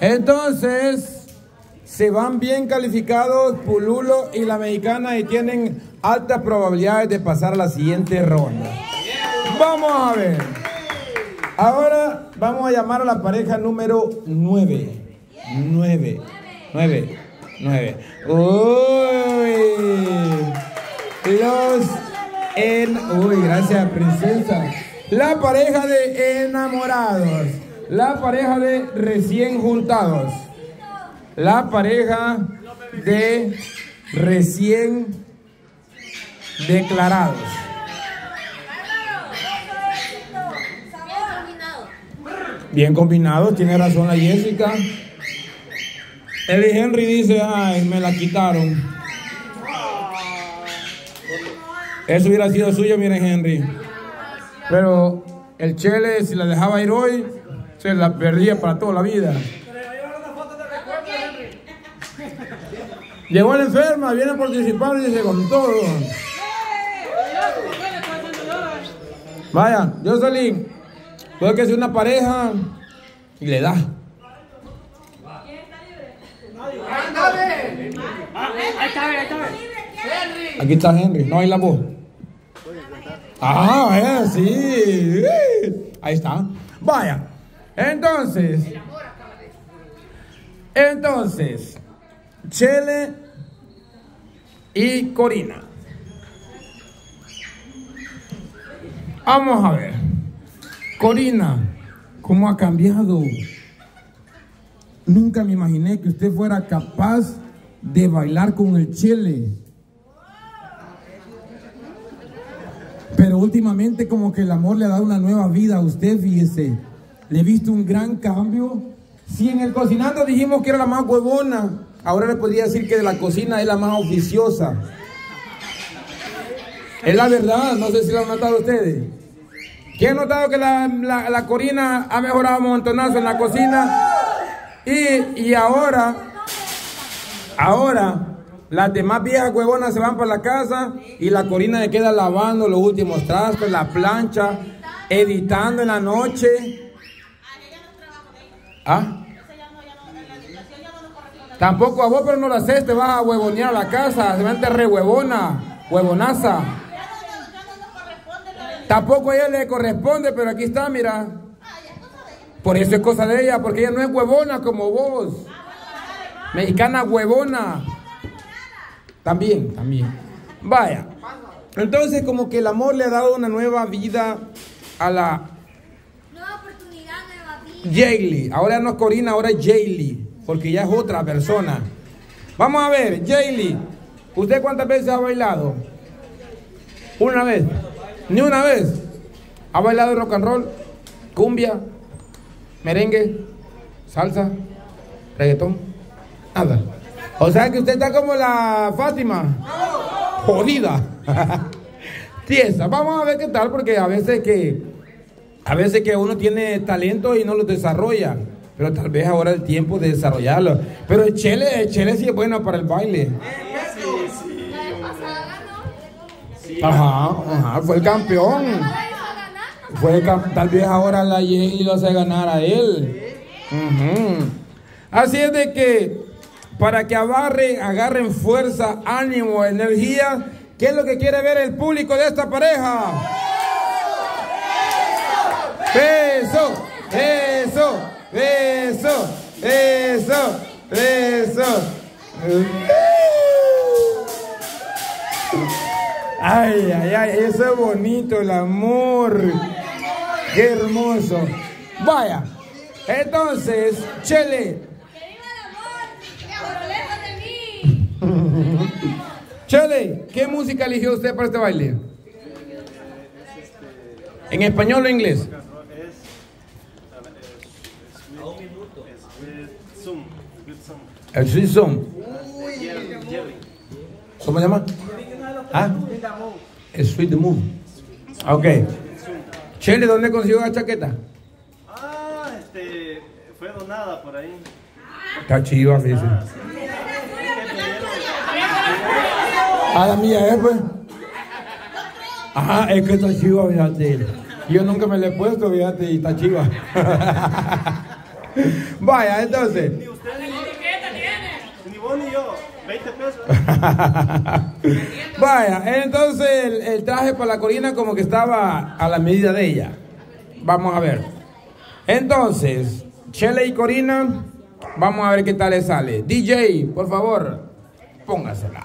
Entonces, se van bien calificados Pululo y la mexicana y tienen altas probabilidades de pasar a la siguiente ronda. Vamos a ver. Ahora vamos a llamar a la pareja número 9. Uy. Uy, gracias, princesa. La pareja de enamorados. La pareja de recién juntados. La pareja de recién declarados. Bien combinados, tiene razón la Jessica. El Henry dice, ay, me la quitaron. Eso hubiera sido suyo, miren Henry. Pero el Chele, si la dejaba ir hoy, se la perdía para toda la vida. Llegó la enferma, viene a participar y dice con todo. Vaya, Jocelyn, puede que sea una pareja y le da. ¿Quién está libre? Nadie. Ahí está. Aquí está Henry, no hay la voz. Ah, sí. Ahí está. Vaya. Entonces, Chele y Corina. Vamos a ver. Corina, ¿cómo ha cambiado? Nunca me imaginé que usted fuera capaz de bailar con el Chele. Pero últimamente como que el amor le ha dado una nueva vida a usted, fíjese. Le he visto un gran cambio. Si en el cocinando dijimos que era la más huevona, ahora le podría decir que de la cocina es la más oficiosa. Es la verdad, no sé si lo han notado ustedes. ¿Quién ha notado que la Corina ha mejorado un montonazo en la cocina? Y ahora las demás viejas huevonas se van para la casa y la Corina se queda lavando los últimos trastos, la plancha, editando en la noche. ¿Ah? Tampoco a vos, pero no lo haces, te vas a huevonear a la casa, se va a hacer re huevona, huevonaza. Tampoco a ella le corresponde, pero aquí está, mira. Por eso es cosa de ella, porque ella no es huevona como vos. Mexicana huevona. También. Vaya. Entonces como que el amor le ha dado una nueva vida a la... Jaylee, ahora no es Corina, ahora es Jaylee, porque ya es otra persona. Vamos a ver, Jaylee, ¿usted cuántas veces ha bailado? ¿Una vez? ¿Ni una vez? ¿Ha bailado rock and roll, cumbia, merengue, salsa, reggaetón? Nada. O sea que usted está como la Fátima, jodida, tiesa. Vamos a ver qué tal, porque a veces que uno tiene talento y no lo desarrolla, pero tal vez ahora es el tiempo de desarrollarlo. Pero el Chele sí es bueno para el baile. Ajá, fue el campeón. Tal vez ahora la Yaili lo hace ganar a él. Así es de que, para que agarren fuerza, ánimo, energía, ¿qué es lo que quiere ver el público de esta pareja? Beso. Ay, eso es bonito, el amor. Qué hermoso. Vaya. Entonces, Chele. Que viva el amor, lejos de mí. Chele, ¿qué música eligió usted para este baile? ¿En español o inglés? El Sweet Moon. ¿Cómo se llama? ¿Ah? El Sweet Moon. Ok. Chele, ¿dónde consiguió la chaqueta? Ah, fue donada por ahí. Está chiva, dice. Ah, la mía es, pues. Ajá, es que está chiva, fíjate. Yo nunca me la he puesto, fíjate, y está chiva. Vaya, entonces. Ni usted ni etiqueta tiene. Ni vos ni yo. 20 pesos. Vaya, entonces el traje para la Corina como que estaba a la medida de ella. Vamos a ver. Entonces, Chele y Corina, vamos a ver qué tal le sale. DJ, por favor, póngasela.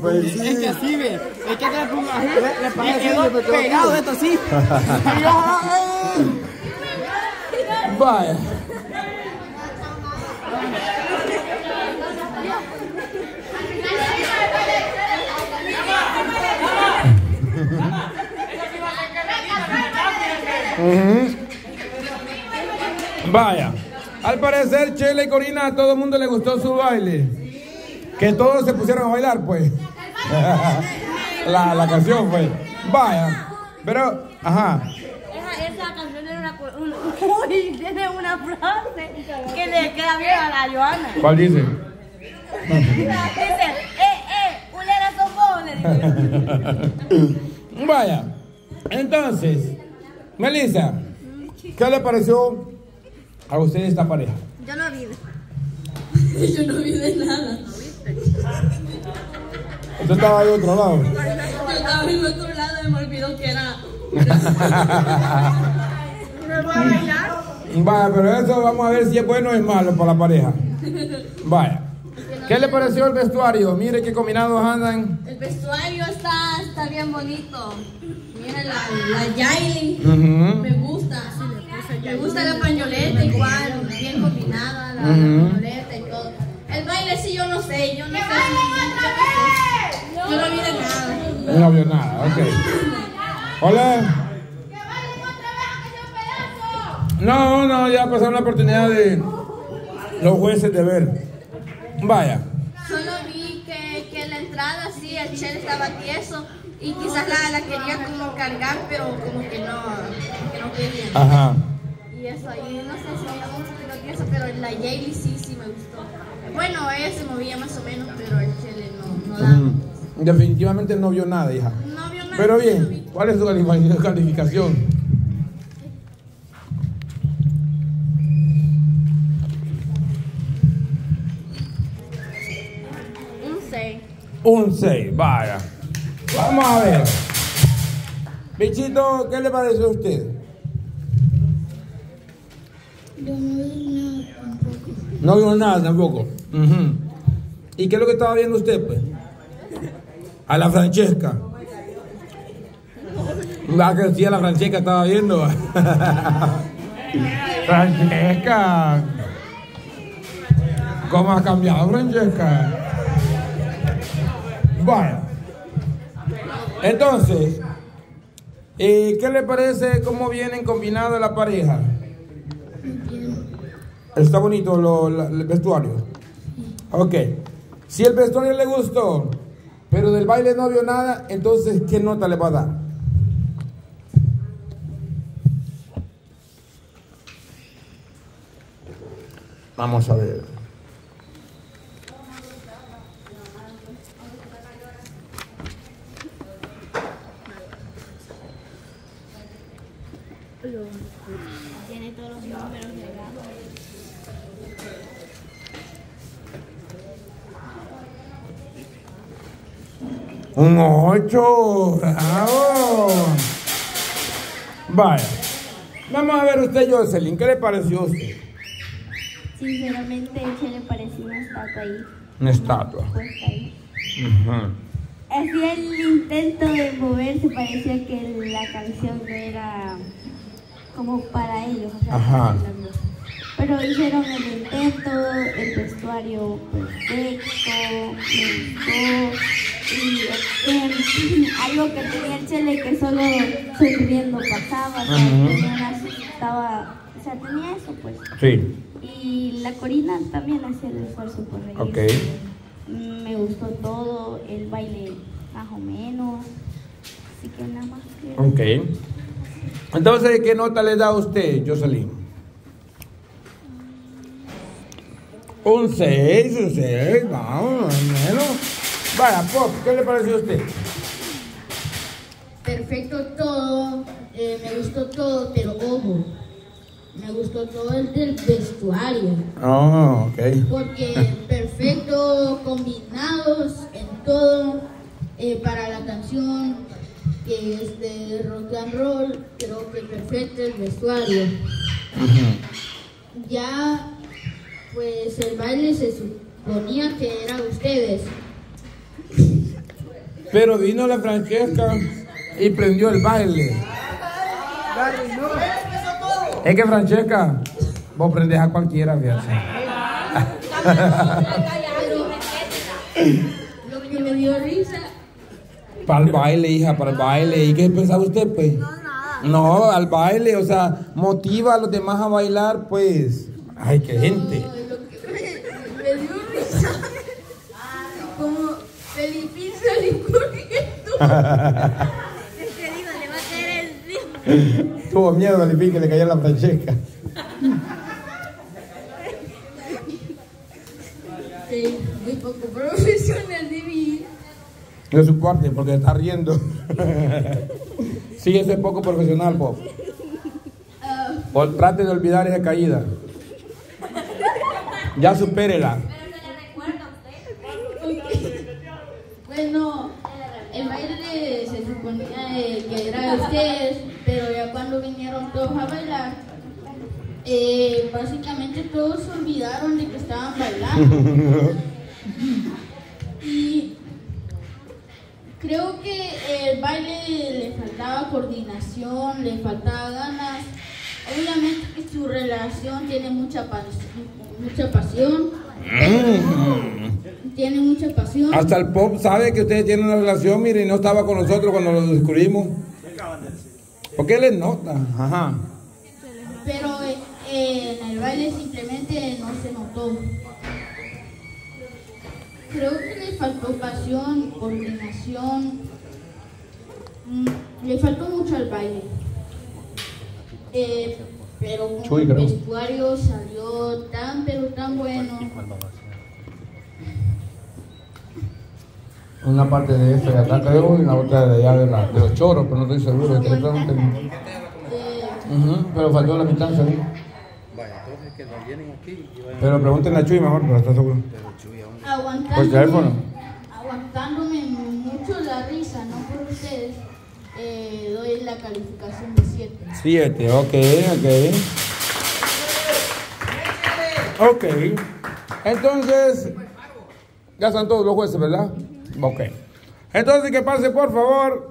Pues, sí. Es que así ve, es que acá le quedó pegado esto así. Vaya. Vaya, al parecer Chele y Corina a todo el mundo le gustó su baile. Que todos se pusieron a bailar, pues. La canción fue. Vaya, pero, ajá. Esa canción tiene una frase que le queda bien a la Joana. ¿Cuál dice? Dice, ulera son pobres. Vaya, entonces, Melissa, ¿qué le pareció a usted esta pareja? Yo no vi. Yo no vi de nada. Usted estaba ahí otro lado. Yo estaba en otro lado y me olvidó que era. ¿Me voy a bailar? Vaya, pero eso vamos a ver si es bueno o es malo para la pareja. Vaya. ¿Qué le pareció el vestuario? Mire qué combinados andan. El vestuario está bien bonito. Mira la Yaili. Me gusta. Me gusta la pañoleta igual, bien combinada la pañoleta y todo. El baile sí yo no sé, yo no vi nada. No vio nada, ok. Hola. ¡Que bailen otra vez aunque sea un pedazo! No, ya pasaron la oportunidad de los jueces de ver. Vaya. Solo vi que la entrada sí, el Chele estaba tieso y quizás la quería como cargar, pero como que no quería. Ajá. Y eso ahí, no sé si me gustó tieso, pero la Jaylee sí me gustó. Bueno, ella se movía más o menos, pero el Chele no daba. Definitivamente no vio nada, hija. No vio nada. Pero bien, ¿cuál es su calificación? Un 6, vaya. Vamos a ver. Bichito, ¿qué le pareció a usted? Yo no vi nada tampoco. No vio nada tampoco. ¿Y qué es lo que estaba viendo usted, pues? A la Francesca. La que sí, a la Francesca estaba viendo. Francesca. ¿Cómo has cambiado, Francesca? Bueno, entonces, ¿qué le parece cómo vienen combinado la pareja? Está bonito el vestuario. Ok, si el vestuario le gustó, pero del baile no vio nada, entonces, ¿qué nota le va a dar? Vamos a ver. Tiene todos los números pegados. Un 8, bravo. Vale. Vamos a ver usted, Jocelyn, ¿qué le pareció a usted? Sinceramente, a le pareció una estatua ahí. Una estatua. Hacía el intento de moverse, parecía que la canción no era como para ellos, o sea, ajá. Pero hicieron el intento, el vestuario perfecto, me gustó, y algo que tenía el Chele que solo sonriendo pasaba, o sea, tenía eso pues. Sí. Y la Corina también hacía el esfuerzo por reírse. Okay. Me gustó todo, el baile más o menos, así que nada más que... Ok. Entonces, ¿qué nota le da a usted, Jocelyn? Un 6, un 6, vamos, menos. Vaya, Pop, ¿qué le pareció a usted? Perfecto todo, me gustó todo, pero ojo, me gustó todo el del vestuario. Oh, ok. Porque perfecto, combinados en todo, para la canción... que es de rock and roll, creo que perfecto el vestuario. Ya, pues el baile se suponía que eran ustedes. Pero vino la Francesca y prendió el baile. Es que Francesca, vos prendés a cualquiera, fíjate. Lo que me dio risa. Para el baile, hija, para el baile. ¿Y qué pensaba usted, pues? No, nada. No, al baile, o sea, motiva a los demás a bailar, pues. Ay, qué gente. Me dio risa. Como Felipín se le corriendo. Es que digo, le va a caer el ritmo. Tuvo miedo a Felipín que le cayó la Francesca. Sí, muy poco profesional de mí. De su parte, porque está riendo. Sí, eso es poco profesional, Bob. O trate de olvidar esa caída. Ya supérela. Pero no la recuerdo usted. Bueno, el baile se suponía que era de ustedes, pero ya cuando vinieron todos a bailar, básicamente todos se olvidaron de que estaban bailando. Y creo que el baile le faltaba coordinación, le faltaba ganas. Obviamente que su relación tiene mucha pasión. Tiene mucha pasión. Hasta el Pop sabe que ustedes tienen una relación, miren, no estaba con nosotros cuando lo descubrimos. Porque les nota. Ajá. Pero en el baile simplemente no se notó. Creo que le faltó pasión, coordinación, le faltó mucho al baile. Pero como el vestuario salió tan, pero tan bueno. Una parte de eso de acá de uno y la otra de allá de los choros, pero no estoy seguro. Pero faltó la mitad, ¿sabes? Pero pregúntenle a Chuy mejor, pero está seguro. Aguantándome mucho la risa, no por ustedes, doy la calificación de 7. 7, ok. Ok, entonces, ya están todos los jueces, ¿verdad? Ok, entonces que pase por favor.